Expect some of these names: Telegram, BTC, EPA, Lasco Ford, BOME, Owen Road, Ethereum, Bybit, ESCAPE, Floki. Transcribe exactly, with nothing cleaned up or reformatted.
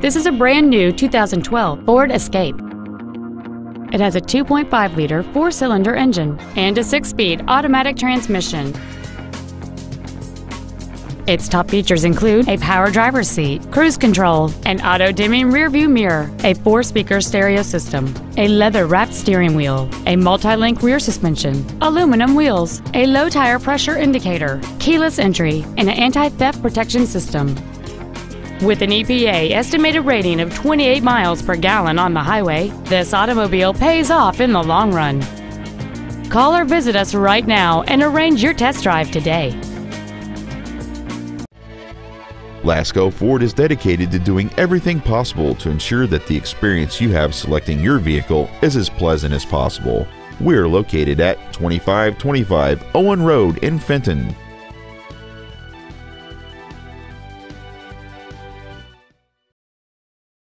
This is a brand new two thousand twelve Ford Escape. It has a two point five liter four-cylinder engine and a six-speed automatic transmission. Its top features include a power driver's seat, cruise control, an auto-dimming rearview mirror, a four-speaker stereo system, a leather-wrapped steering wheel, a multi-link rear suspension, aluminum wheels, a low tire pressure indicator, keyless entry, and an anti-theft protection system. With an E P A estimated rating of twenty-eight miles per gallon on the highway, this automobile pays off in the long run. Call or visit us right now and arrange your test drive today. Lasco Ford is dedicated to doing everything possible to ensure that the experience you have selecting your vehicle is as pleasant as possible. We're located at twenty-five twenty-five Owen Road in Fenton.